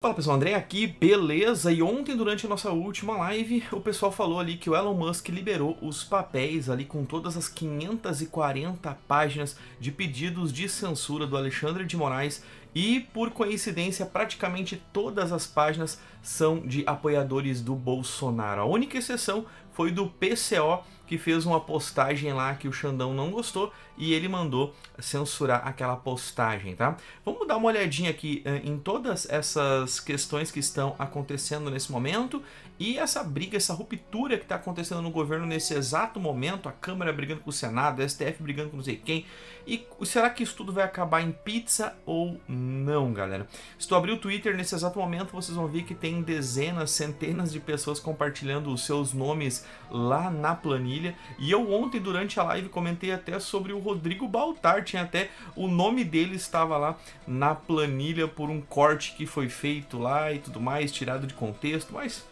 Fala pessoal, André aqui, beleza? E ontem durante a nossa última live o pessoal falou ali que o Elon Musk liberou os papéis ali com todas as 540 páginas de pedidos de censura do Alexandre de Moraes e, por coincidência, praticamente todas as páginas são de apoiadores do Bolsonaro. A única exceção foi do PCO, que fez uma postagem lá que o Xandão não gostou e ele mandou censurar aquela postagem, tá? Vamos dar uma olhadinha aqui em todas essas questões que estão acontecendo nesse momento e essa briga, essa ruptura que está acontecendo no governo nesse exato momento, a Câmara brigando com o Senado, a STF brigando com não sei quem. E será que isso tudo vai acabar em pizza ou não, galera? Se tu abrir o Twitter nesse exato momento, vocês vão ver que tem dezenas, centenas de pessoas compartilhando os seus nomes lá na planilha. E eu ontem, durante a live, comentei até sobre o Rodrigo Baltar. Tinha até o nome dele, estava lá na planilha por um corte que foi feito lá e tudo mais, tirado de contexto, mas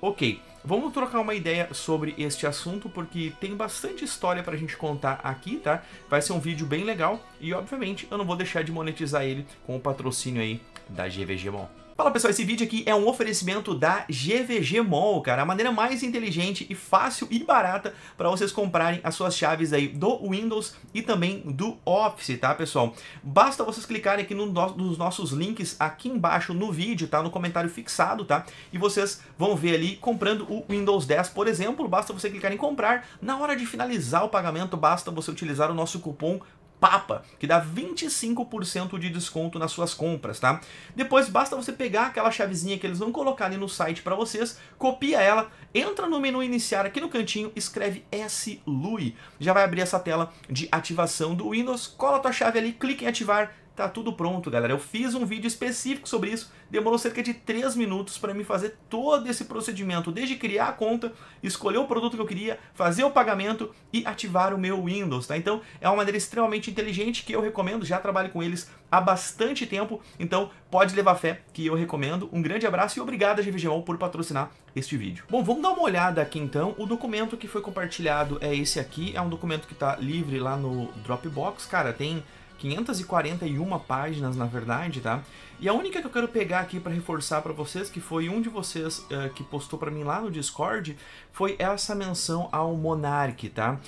ok. Vamos trocar uma ideia sobre este assunto, porque tem bastante história pra gente contar aqui, tá? Vai ser um vídeo bem legal e, obviamente, eu não vou deixar de monetizar ele com o patrocínio aí da GVGMall. Fala pessoal, esse vídeo aqui é um oferecimento da GVGMall, cara, a maneira mais inteligente e fácil e barata para vocês comprarem as suas chaves aí do Windows e também do Office, tá pessoal? Basta vocês clicarem aqui nos nossos links aqui embaixo no vídeo, tá? No comentário fixado, tá? E vocês vão ver ali comprando o Windows 10, por exemplo, basta você clicar em comprar, na hora de finalizar o pagamento basta você utilizar o nosso cupom PAPA, que dá 25% de desconto nas suas compras, tá? Depois basta você pegar aquela chavezinha que eles vão colocar ali no site pra vocês, copia ela, entra no menu iniciar aqui no cantinho, escreve SLUI, já vai abrir essa tela de ativação do Windows, cola a tua chave ali, clica em ativar, tá tudo pronto, galera. Eu fiz um vídeo específico sobre isso, demorou cerca de 3 minutos para mim fazer todo esse procedimento, desde criar a conta, escolher o produto que eu queria, fazer o pagamento e ativar o meu Windows, tá? Então, é uma maneira extremamente inteligente que eu recomendo, já trabalho com eles há bastante tempo, então pode levar fé que eu recomendo. Um grande abraço e obrigado a GVGMall por patrocinar este vídeo. Bom, vamos dar uma olhada aqui então. O documento que foi compartilhado é esse aqui, é um documento que tá livre lá no Dropbox, cara, tem 541 páginas, na verdade, tá? E a única que eu quero pegar aqui para reforçar para vocês, que foi um de vocês que postou para mim lá no Discord, foi essa menção ao Monark, tá?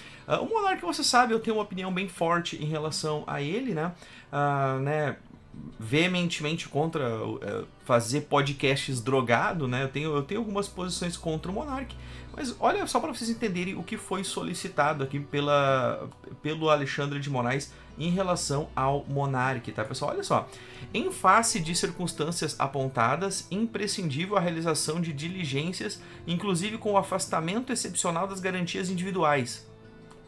O Monark, você sabe, eu tenho uma opinião bem forte em relação a ele, né? Veementemente contra fazer podcasts drogado, né? Eu tenho algumas posições contra o Monark, mas olha só para vocês entenderem o que foi solicitado aqui pelo Alexandre de Moraes em relação ao Monark, tá pessoal? Olha só, em face de circunstâncias apontadas, imprescindível a realização de diligências, inclusive com o afastamento excepcional das garantias individuais,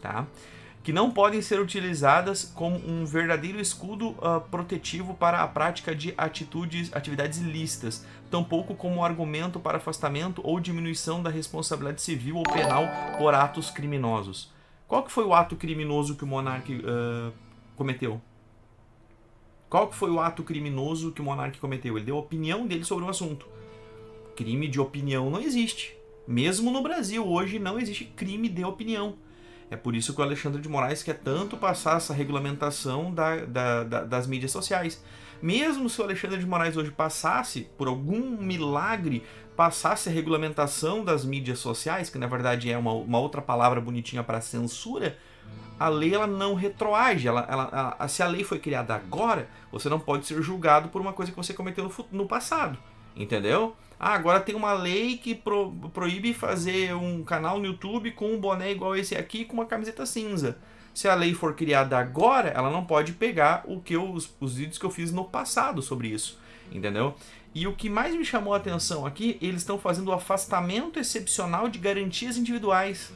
tá? Que não podem ser utilizadas como um verdadeiro escudo protetivo para a prática de atividades ilícitas, tampouco como argumento para afastamento ou diminuição da responsabilidade civil ou penal por atos criminosos. Qual que foi o ato criminoso que o Monark cometeu? Qual que foi o ato criminoso que o Monark cometeu? Ele deu a opinião dele sobre o assunto. Crime de opinião não existe. Mesmo no Brasil, hoje não existe crime de opinião. É por isso que o Alexandre de Moraes quer tanto passar essa regulamentação das mídias sociais. Mesmo se o Alexandre de Moraes hoje passasse, por algum milagre, passasse a regulamentação das mídias sociais, que na verdade é uma outra palavra bonitinha para censura, a lei ela não retroage. Se a lei foi criada agora, você não pode ser julgado por uma coisa que você cometeu no passado. Entendeu? Ah, agora tem uma lei que proíbe fazer um canal no YouTube com um boné igual esse aqui com uma camiseta cinza. Se a lei for criada agora, ela não pode pegar os vídeos que eu fiz no passado sobre isso. Entendeu? E o que mais me chamou a atenção aqui, eles estão fazendo o afastamento excepcional de garantias individuais.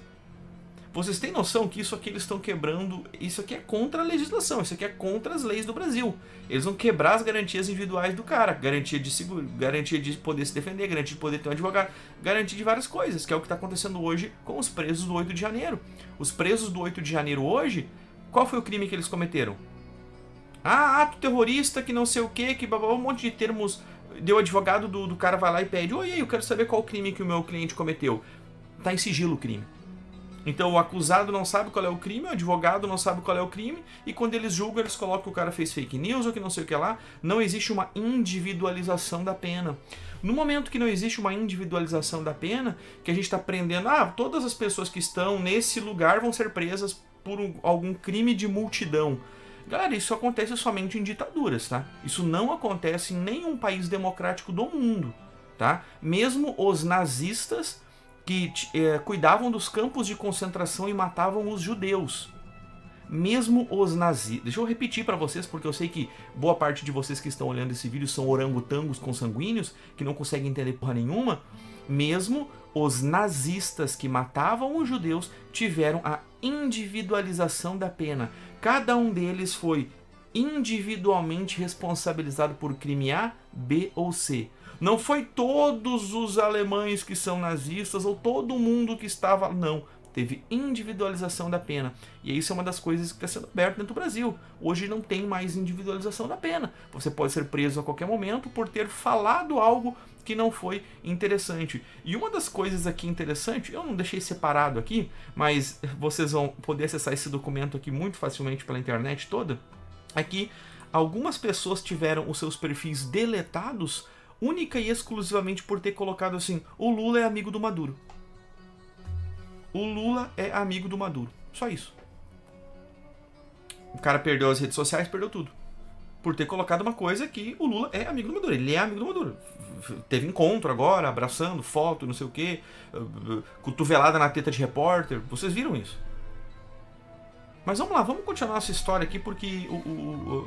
Vocês têm noção que isso aqui eles estão quebrando, isso aqui é contra a legislação, isso aqui é contra as leis do Brasil. Eles vão quebrar as garantias individuais do cara, garantia de seguro, garantia de poder se defender, garantia de poder ter um advogado, garantia de várias coisas, que é o que está acontecendo hoje com os presos do 8 de janeiro. Os presos do 8 de janeiro hoje, qual foi o crime que eles cometeram? Ah, ato terrorista, que não sei o quê, que babá, um monte de termos, deu advogado do cara vai lá e pede, oi, eu quero saber qual o crime que o meu cliente cometeu. Tá em sigilo o crime. Então o acusado não sabe qual é o crime, o advogado não sabe qual é o crime, e quando eles julgam, eles colocam que o cara fez fake news ou que não sei o que lá. Não existe uma individualização da pena. No momento que não existe uma individualização da pena, que a gente está prendendo, todas as pessoas que estão nesse lugar vão ser presas por algum crime de multidão. Galera, isso acontece somente em ditaduras, tá? Isso não acontece em nenhum país democrático do mundo, tá? Mesmo os nazistas que cuidavam dos campos de concentração e matavam os judeus. Mesmo os nazistas... Deixa eu repetir para vocês, porque eu sei que boa parte de vocês que estão olhando esse vídeo são orangotangos consanguíneos, que não conseguem entender porra nenhuma. Mesmo os nazistas que matavam os judeus tiveram a individualização da pena. Cada um deles foi individualmente responsabilizado por crime A, B ou C. Não foi todos os alemães que são nazistas ou todo mundo que estava... Não, teve individualização da pena. E isso é uma das coisas que está sendo aberta dentro do Brasil. Hoje não tem mais individualização da pena. Você pode ser preso a qualquer momento por ter falado algo que não foi interessante. E uma das coisas aqui interessante, eu não deixei separado aqui, mas vocês vão poder acessar esse documento aqui muito facilmente pela internet toda, é que algumas pessoas tiveram os seus perfis deletados única e exclusivamente por ter colocado assim: o Lula é amigo do Maduro. O Lula é amigo do Maduro. Só isso. O cara perdeu as redes sociais, perdeu tudo. Por ter colocado uma coisa que o Lula é amigo do Maduro. Ele é amigo do Maduro. Teve encontro agora, abraçando, foto, não sei o quê, cotovelada na teta de repórter. Vocês viram isso? Mas vamos lá, vamos continuar essa história aqui, porque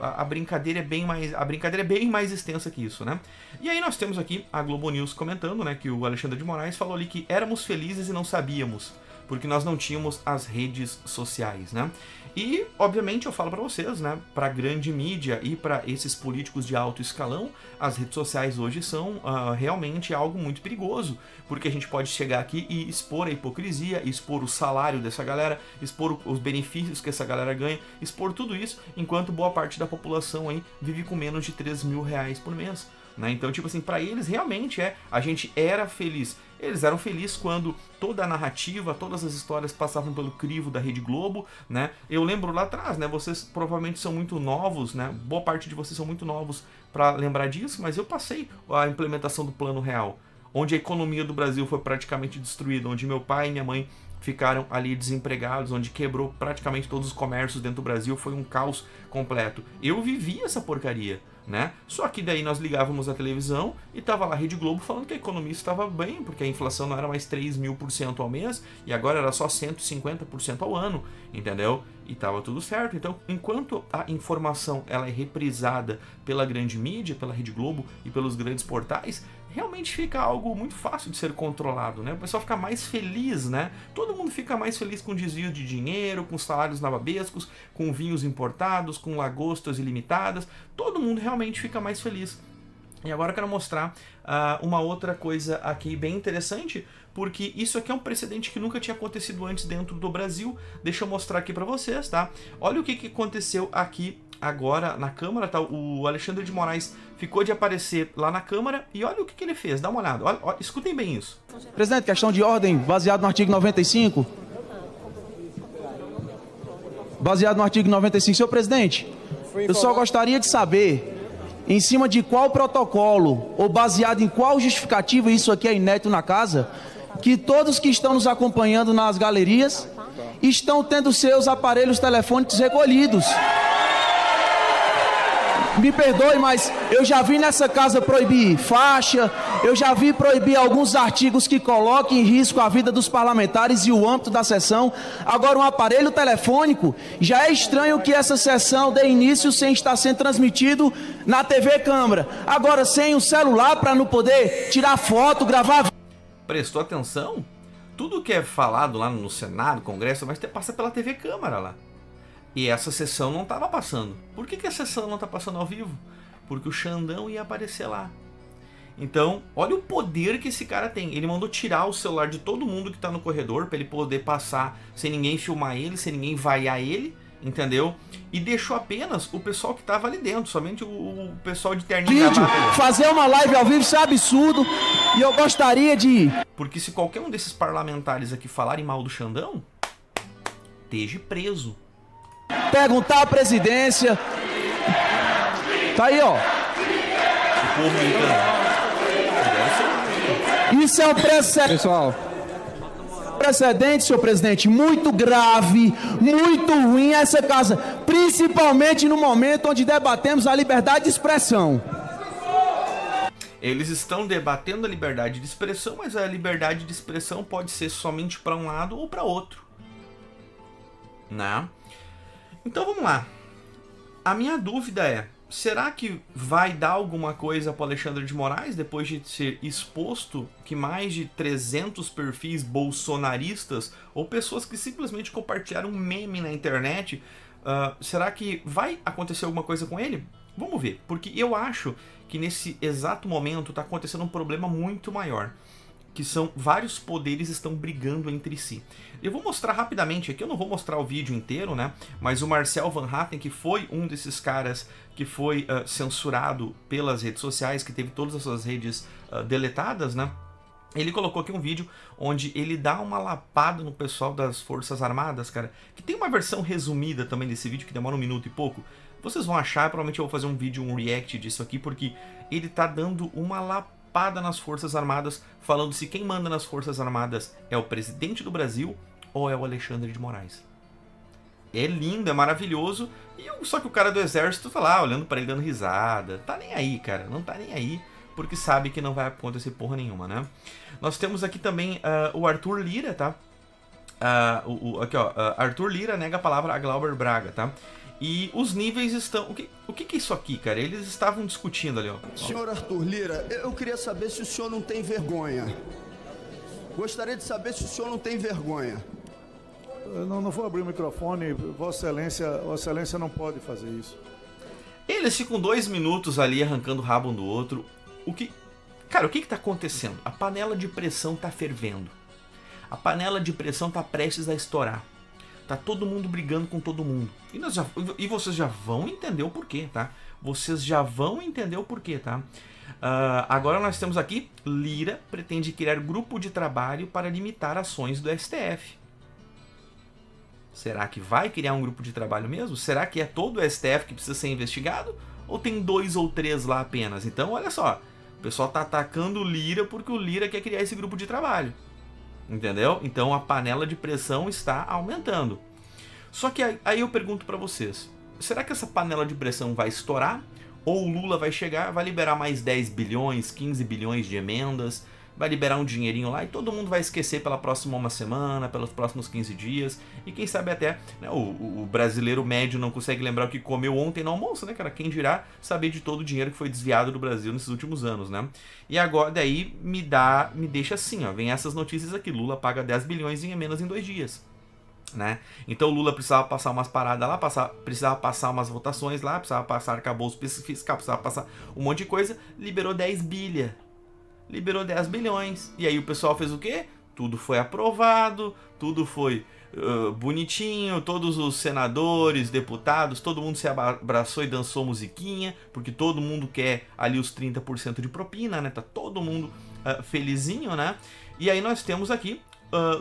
a brincadeira é bem mais extensa que isso, né? E aí nós temos aqui a Globo News comentando, né, que o Alexandre de Moraes falou ali que éramos felizes e não sabíamos, porque nós não tínhamos as redes sociais, né? E, obviamente, eu falo pra vocês, né, pra grande mídia e pra esses políticos de alto escalão, as redes sociais hoje são realmente algo muito perigoso, porque a gente pode chegar aqui e expor a hipocrisia, expor o salário dessa galera, expor os benefícios que essa galera ganha, expor tudo isso, enquanto boa parte da população aí vive com menos de R$3.000 por mês, né? Então, tipo assim, pra eles realmente a gente era feliz. Eles eram felizes quando toda a narrativa, todas as histórias passavam pelo crivo da Rede Globo, né? Eu lembro lá atrás, né? Vocês provavelmente são muito novos, né? Boa parte de vocês são muito novos para lembrar disso, mas eu passei a implementação do Plano Real, onde a economia do Brasil foi praticamente destruída, onde meu pai e minha mãe ficaram ali desempregados, onde quebrou praticamente todos os comércios dentro do Brasil, foi um caos completo. Eu vivi essa porcaria, né? Só que daí nós ligávamos a televisão e tava lá a Rede Globo falando que a economia estava bem, porque a inflação não era mais 3.000% ao mês e agora era só 150% ao ano, entendeu? E tava tudo certo. Então, enquanto a informação ela é reprisada pela grande mídia, pela Rede Globo e pelos grandes portais, realmente fica algo muito fácil de ser controlado, né? O pessoal fica mais feliz, né? Todo mundo fica mais feliz com desvio de dinheiro, com salários nababescos, com vinhos importados, com lagostas ilimitadas. Todo mundo realmente fica mais feliz. E agora eu quero mostrar uma outra coisa aqui bem interessante, porque isso aqui é um precedente que nunca tinha acontecido antes dentro do Brasil. Deixa eu mostrar aqui pra vocês, tá? Olha o que aconteceu aqui agora na Câmara, tá? O Alexandre de Moraes ficou de aparecer lá na Câmara e olha o que ele fez, dá uma olhada, olha, escutem bem isso. Presidente, questão de ordem, baseado no artigo 95. Baseado no artigo 95. Senhor presidente, eu só gostaria de saber... em cima de qual protocolo ou baseado em qual justificativa, isso aqui é inédito na casa, que todos que estão nos acompanhando nas galerias estão tendo seus aparelhos telefônicos recolhidos. Me perdoe, mas eu já vi nessa casa proibir faixa, eu já vi proibir alguns artigos que coloquem em risco a vida dos parlamentares e o âmbito da sessão. Agora, um aparelho telefônico, já é estranho que essa sessão dê início sem estar sendo transmitido na TV Câmara. Agora, sem o celular para não poder tirar foto, gravar... Prestou atenção? Tudo que é falado lá no Senado, Congresso, vai ter que passar pela TV Câmara lá. E essa sessão não estava passando. Por que a sessão não está passando ao vivo? Porque o Xandão ia aparecer lá. Então, olha o poder que esse cara tem. Ele mandou tirar o celular de todo mundo que está no corredor para ele poder passar sem ninguém filmar ele, sem ninguém vaiar ele, entendeu? E deixou apenas o pessoal que estava ali dentro, somente o pessoal de terninho. Fazer uma live ao vivo, isso é absurdo. E eu gostaria de... Porque se qualquer um desses parlamentares aqui falarem mal do Xandão, esteja preso. Perguntar à presidência. Tá aí, ó. O povo gritando. Isso é um precedente. Pessoal. Precedente, senhor presidente, muito grave, muito ruim essa casa, principalmente no momento onde debatemos a liberdade de expressão. Eles estão debatendo a liberdade de expressão, mas a liberdade de expressão pode ser somente para um lado ou para outro, né? Então vamos lá. A minha dúvida é, será que vai dar alguma coisa para Alexandre de Moraes depois de ser exposto que mais de 300 perfis bolsonaristas ou pessoas que simplesmente compartilharam um meme na internet? Será que vai acontecer alguma coisa com ele? Vamos ver, porque eu acho que nesse exato momento está acontecendo um problema muito maior, que são vários poderes estão brigando entre si. Eu vou mostrar rapidamente aqui, eu não vou mostrar o vídeo inteiro, né? Mas o Marcel van Hattem, que foi um desses caras que foi censurado pelas redes sociais, que teve todas as suas redes deletadas, né? Ele colocou aqui um vídeo onde ele dá uma lapada no pessoal das Forças Armadas, cara. Que tem uma versão resumida também desse vídeo, que demora um minuto e pouco. Vocês vão achar, provavelmente eu vou fazer um vídeo, um react disso aqui, porque ele tá dando uma lapada nas Forças Armadas, falando se quem manda nas Forças Armadas é o presidente do Brasil ou é o Alexandre de Moraes. É lindo, é maravilhoso, só que o cara do exército tá lá olhando pra ele dando risada. Tá nem aí, cara, não tá nem aí, porque sabe que não vai acontecer porra nenhuma, né? Nós temos aqui também o Arthur Lira, tá? Aqui, ó, Arthur Lira nega a palavra a Glauber Braga, tá? E os níveis estão... O que é isso aqui, cara? Eles estavam discutindo ali, ó. Senhor Arthur Lira, eu queria saber se o senhor não tem vergonha. Gostaria de saber se o senhor não tem vergonha. Não vou abrir o microfone. Vossa Excelência não pode fazer isso. Eles ficam 2 minutos ali arrancando o rabo um do outro. Cara, o que tá acontecendo? A panela de pressão tá fervendo. A panela de pressão tá prestes a estourar. Tá todo mundo brigando com todo mundo. E vocês já vão entender o porquê, tá? Vocês já vão entender o porquê, tá? Agora nós temos aqui, Lira pretende criar grupo de trabalho para limitar ações do STF. Será que vai criar um grupo de trabalho mesmo? Será que é todo o STF que precisa ser investigado? Ou tem 2 ou 3 lá apenas? Então, olha só, o pessoal tá atacando o Lira porque o Lira quer criar esse grupo de trabalho. Entendeu? Então a panela de pressão está aumentando. Só que aí eu pergunto pra vocês, será que essa panela de pressão vai estourar? Ou o Lula vai chegar, vai liberar mais 10 bilhões, 15 bilhões de emendas, vai liberar um dinheirinho lá e todo mundo vai esquecer pela próxima uma semana, pelos próximos 15 dias, e quem sabe até, né, o brasileiro médio não consegue lembrar o que comeu ontem no almoço, né, cara? Quem dirá saber de todo o dinheiro que foi desviado do Brasil nesses últimos anos, né? E agora daí me deixa assim, ó, vem essas notícias aqui, Lula paga 10 bilhões em emendas em 2 dias, né? Então o Lula precisava passar umas paradas lá, precisava passar umas votações lá, precisava passar arcabouço fiscal, precisava passar um monte de coisa, liberou 10 bilha. Liberou 10 bilhões. E aí o pessoal fez o quê? Tudo foi aprovado, tudo foi bonitinho, todos os senadores, deputados, todo mundo se abraçou e dançou musiquinha, porque todo mundo quer ali os 30% de propina, né? Tá todo mundo felizinho, né? E aí nós temos aqui,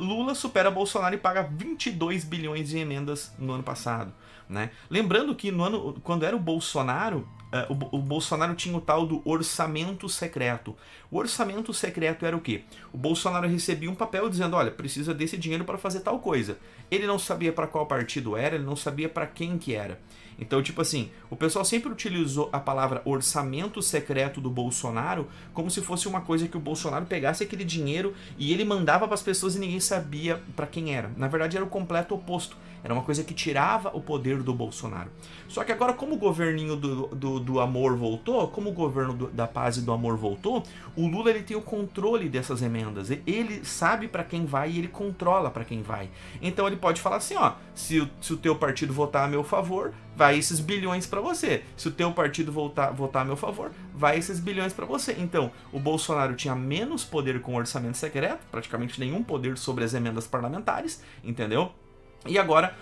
Lula supera Bolsonaro e paga 22 bilhões de emendas no ano passado, né? Lembrando que no ano, quando era o Bolsonaro, o Bolsonaro tinha o tal do orçamento secreto. O orçamento secreto era o quê? O Bolsonaro recebia um papel dizendo, olha, precisa desse dinheiro para fazer tal coisa. Ele não sabia para qual partido era, ele não sabia para quem que era. Então, tipo assim, o pessoal sempre utilizou a palavra orçamento secreto do Bolsonaro como se fosse uma coisa que o Bolsonaro pegasse aquele dinheiro e ele mandava para as pessoas e ninguém sabia para quem era. Na verdade, era o completo oposto. Era uma coisa que tirava o poder do Bolsonaro. Só que agora, como o governinho do amor voltou, como o governo da paz e do amor voltou, o Lula ele tem o controle dessas emendas. Ele sabe para quem vai e ele controla para quem vai. Então ele pode falar assim, ó, se o teu partido votar a meu favor, vai esses bilhões para você. Se o teu partido votar a meu favor, vai esses bilhões para você. Então, o Bolsonaro tinha menos poder com o orçamento secreto, praticamente nenhum poder sobre as emendas parlamentares, entendeu? E agora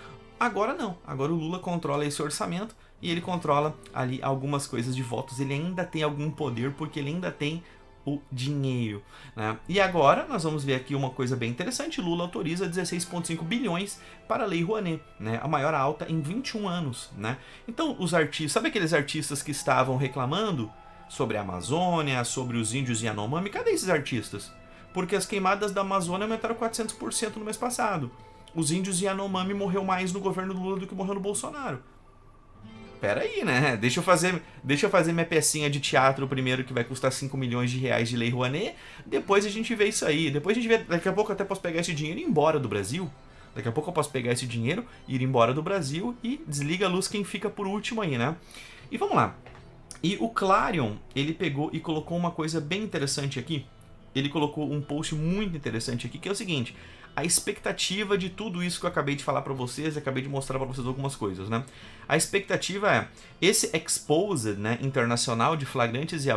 não. Agora o Lula controla esse orçamento e ele controla ali algumas coisas de votos. Ele ainda tem algum poder porque ele ainda tem o dinheiro, né? E agora nós vamos ver aqui uma coisa bem interessante. Lula autoriza 16,5 bilhões para a Lei Rouanet, né? A maior alta em 21 anos, né? Então os artistas, sabe aqueles artistas que estavam reclamando sobre a Amazônia, sobre os índios Yanomami? Cadê esses artistas? Porque as queimadas da Amazônia aumentaram 400% no mês passado. Os índios Yanomami morreu mais no governo do Lula do que morreu no Bolsonaro. Pera aí, né? Deixa eu fazer minha pecinha de teatro primeiro, que vai custar 5 milhões de reais de Lei Rouanet. Depois a gente vê isso aí. Depois a gente vê... Daqui a pouco eu até posso pegar esse dinheiro e ir embora do Brasil. Daqui a pouco eu posso pegar esse dinheiro, ir embora do Brasil e desliga a luz quem fica por último aí, né? E vamos lá. E o Clarion, ele pegou e colocou uma coisa bem interessante aqui. Ele colocou um post muito interessante aqui, que é o seguinte: a expectativa de tudo isso que eu acabei de falar pra vocês, acabei de mostrar pra vocês algumas coisas, né? A expectativa é, esse exposed, né, internacional de flagrantes e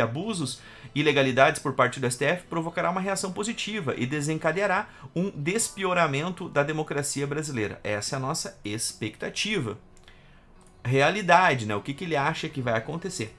abusos, ilegalidades por parte do STF, provocará uma reação positiva e desencadeará um despioramento da democracia brasileira. Essa é a nossa expectativa. Realidade, né? O que ele acha que vai acontecer?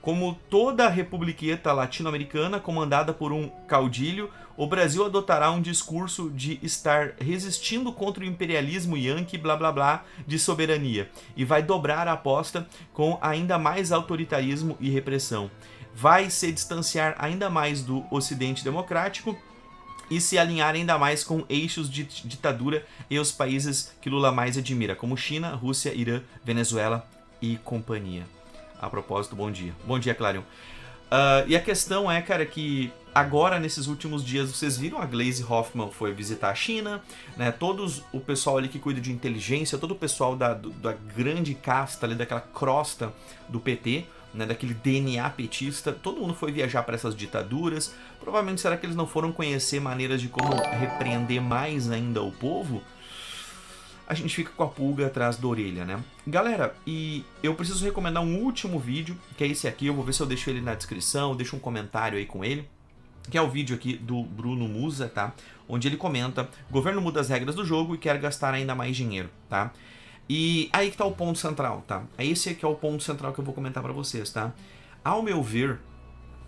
Como toda a republiqueta latino-americana comandada por um caudilho, o Brasil adotará um discurso de estar resistindo contra o imperialismo yankee, blá blá blá, de soberania, e vai dobrar a aposta com ainda mais autoritarismo e repressão. Vai se distanciar ainda mais do Ocidente democrático e se alinhar ainda mais com eixos de ditadura e os países que Lula mais admira, como China, Rússia, Irã, Venezuela e companhia. A propósito, bom dia. Bom dia, Clarion. E a questão é, cara, que agora, nesses últimos dias, vocês viram, a Gleisi Hoffmann foi visitar a China, né? Todos o pessoal ali que cuida de inteligência, todo o pessoal da grande casta ali, daquela crosta do PT, né, daquele DNA petista, todo mundo foi viajar para essas ditaduras. Provavelmente, será que eles não foram conhecer maneiras de como repreender mais ainda o povo? A gente fica com a pulga atrás da orelha, né? Galera, e eu preciso recomendar um último vídeo, que é esse aqui. Eu vou ver se eu deixo ele na descrição, deixo um comentário aí com ele, que é o vídeo aqui do Bruno Musa, tá? Onde ele comenta: governo muda as regras do jogo e quer gastar ainda mais dinheiro, tá? E aí que tá o ponto central, tá? Esse aqui é o ponto central que eu vou comentar pra vocês, tá? Ao meu ver,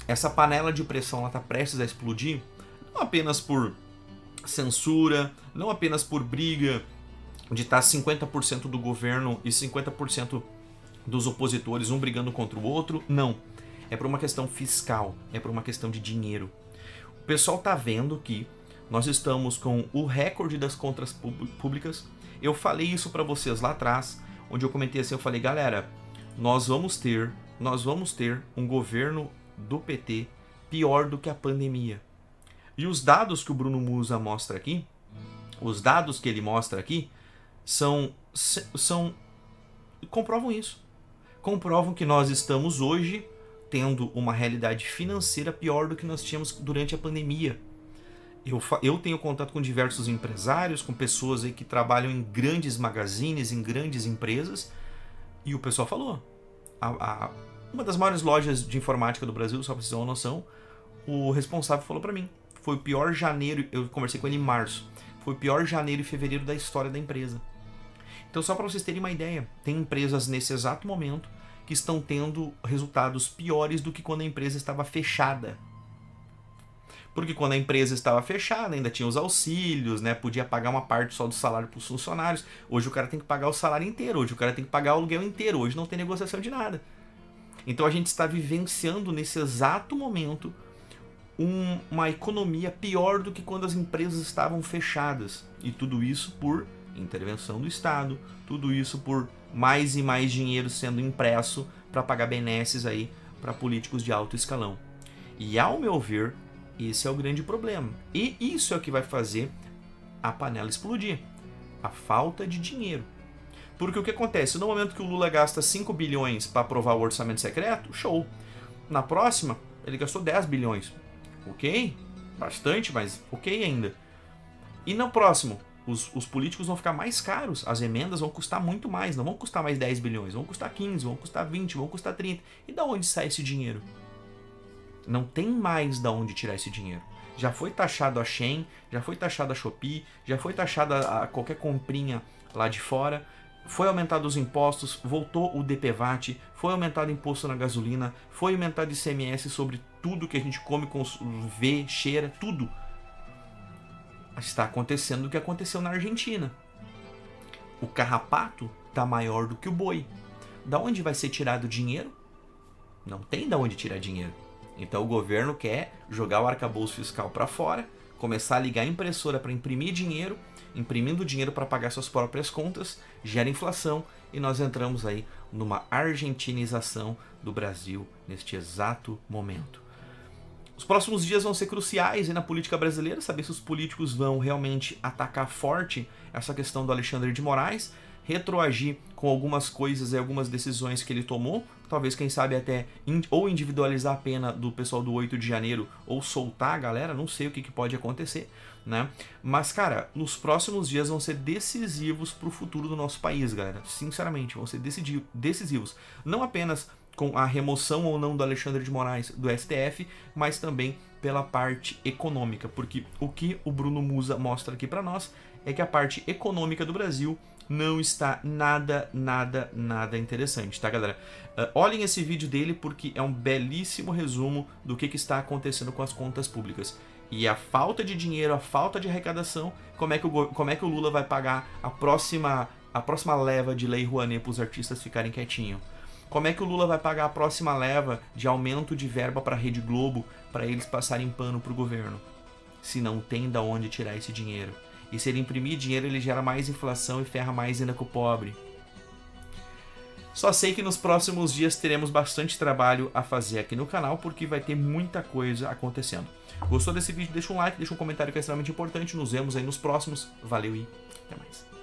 essa panela de pressão, ela tá prestes a explodir, não apenas por censura, não apenas por briga, de estar 50% do governo e 50% dos opositores, um brigando contra o outro. Não. É por uma questão fiscal, é por uma questão de dinheiro. O pessoal tá vendo que nós estamos com o recorde das contas públicas. Eu falei isso para vocês lá atrás, onde eu comentei assim, eu falei: galera, nós vamos ter um governo do PT pior do que a pandemia. E os dados que o Bruno Musa mostra aqui, os dados que ele mostra aqui, comprovam isso. Comprovam que nós estamos hoje tendo uma realidade financeira pior do que nós tínhamos durante a pandemia. Eu tenho contato com diversos empresários, com pessoas aí que trabalham em grandes magazines, em grandes empresas, e o pessoal falou. Uma das maiores lojas de informática do Brasil, só pra vocês terem uma noção, o responsável falou pra mim: foi o pior janeiro, eu conversei com ele em março, foi o pior janeiro e fevereiro da história da empresa. Então, só para vocês terem uma ideia, tem empresas nesse exato momento que estão tendo resultados piores do que quando a empresa estava fechada. Porque quando a empresa estava fechada, ainda tinha os auxílios, né? Podia pagar uma parte só do salário para os funcionários. Hoje o cara tem que pagar o salário inteiro, hoje o cara tem que pagar o aluguel inteiro, hoje não tem negociação de nada. Então a gente está vivenciando nesse exato momento uma economia pior do que quando as empresas estavam fechadas. E tudo isso por intervenção do Estado, tudo isso por mais e mais dinheiro sendo impresso para pagar benesses aí para políticos de alto escalão. E ao meu ver, esse é o grande problema. E isso é o que vai fazer a panela explodir: a falta de dinheiro. Porque o que acontece? No momento que o Lula gasta 5 bilhões para aprovar o orçamento secreto, show. Na próxima, ele gastou 10 bilhões. Ok? Bastante, mas ok ainda. E no próximo, os políticos vão ficar mais caros, as emendas vão custar muito mais, não vão custar mais 10 bilhões, vão custar 15, vão custar 20, vão custar 30. E da onde sai esse dinheiro? Não tem mais da onde tirar esse dinheiro. Já foi taxado a Shein, já foi taxado a Shopee, já foi taxada a qualquer comprinha lá de fora, foi aumentado os impostos, voltou o DPVAT, foi aumentado o imposto na gasolina, foi aumentado o ICMS sobre tudo que a gente come, vê, cheira, tudo está acontecendo o que aconteceu na Argentina. O carrapato está maior do que o boi. Da onde vai ser tirado o dinheiro? Não tem da onde tirar dinheiro. Então o governo quer jogar o arcabouço fiscal para fora, começar a ligar a impressora para imprimir dinheiro, imprimindo dinheiro para pagar suas próprias contas, gera inflação e nós entramos aí numa argentinização do Brasil neste exato momento. Os próximos dias vão ser cruciais aí na política brasileira, saber se os políticos vão realmente atacar forte essa questão do Alexandre de Moraes, retroagir com algumas coisas e algumas decisões que ele tomou, talvez, quem sabe, até ou individualizar a pena do pessoal do 8 de janeiro ou soltar a galera, não sei o que pode acontecer, né? Mas, cara, nos próximos dias vão ser decisivos pro futuro do nosso país, galera. Sinceramente, vão ser decisivos. Não apenas com a remoção ou não do Alexandre de Moraes do STF, mas também pela parte econômica, porque o que o Bruno Musa mostra aqui pra nós é que a parte econômica do Brasil não está nada interessante, tá, galera? Olhem esse vídeo dele porque é um belíssimo resumo do que está acontecendo com as contas públicas. E a falta de dinheiro, a falta de arrecadação, como é que o Lula vai pagar a próxima leva de Lei Rouanet para os artistas ficarem quietinhos? Como é que o Lula vai pagar a próxima leva de aumento de verba para a Rede Globo para eles passarem pano para o governo? Se não tem de onde tirar esse dinheiro. E se ele imprimir dinheiro, ele gera mais inflação e ferra mais ainda com o pobre. Só sei que nos próximos dias teremos bastante trabalho a fazer aqui no canal, porque vai ter muita coisa acontecendo. Gostou desse vídeo? Deixa um like, deixa um comentário que é extremamente importante. Nos vemos aí nos próximos. Valeu e até mais.